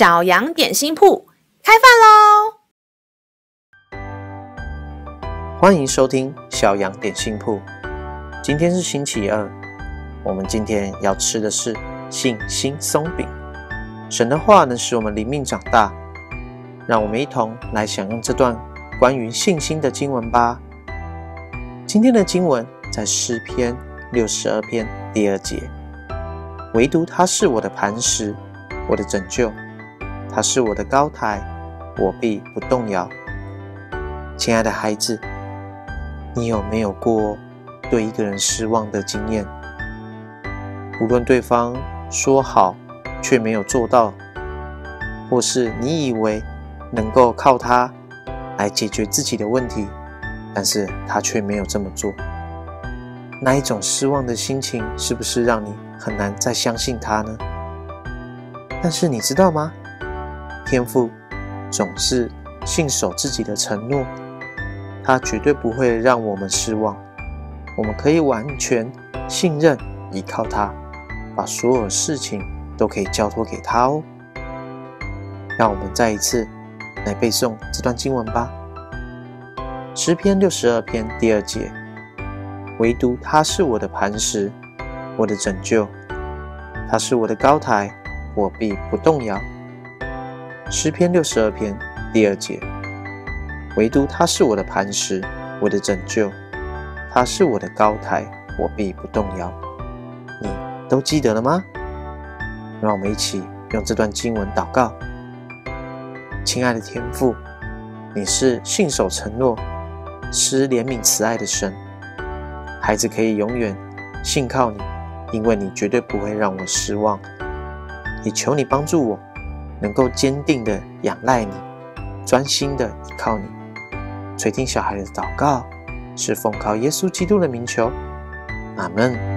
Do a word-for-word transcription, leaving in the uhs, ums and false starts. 小羊点心铺开饭喽！欢迎收听小羊点心铺。今天是星期二，我们今天要吃的是信心松饼。神的话能使我们灵命长大，让我们一同来享用这段关于信心的经文吧。今天的经文在诗篇六十二篇第二节。唯独他是我的磐石，我的拯救，他是我的高台，我必不动摇。亲爱的孩子，你有没有过对一个人失望的经验？无论对方说好却没有做到，或是你以为能够靠他来解决自己的问题，但是他却没有这么做，那一种失望的心情是不是让你很难再相信他呢？但是你知道吗？天父总是信守自己的承诺，他绝对不会让我们失望。我们可以完全信任依靠他，把所有事情都可以交托给他哦。让我们再一次来背诵这段经文吧。诗篇六十二篇第二节，唯独他是我的磐石，我的拯救，他是我的高台，我必不动摇。诗篇六十二篇第二节，唯独他是我的磐石，我的拯救，他是我的高台，我必不动摇。你都记得了吗？让我们一起用这段经文祷告。亲爱的天父，你是信守承诺、施怜悯慈爱的神，孩子可以永远信靠你，因为你绝对不会让我失望。也求你帮助我能够坚定的仰赖你，专心的依靠你。垂听小孩的祷告，是奉靠耶稣基督的名求，阿们。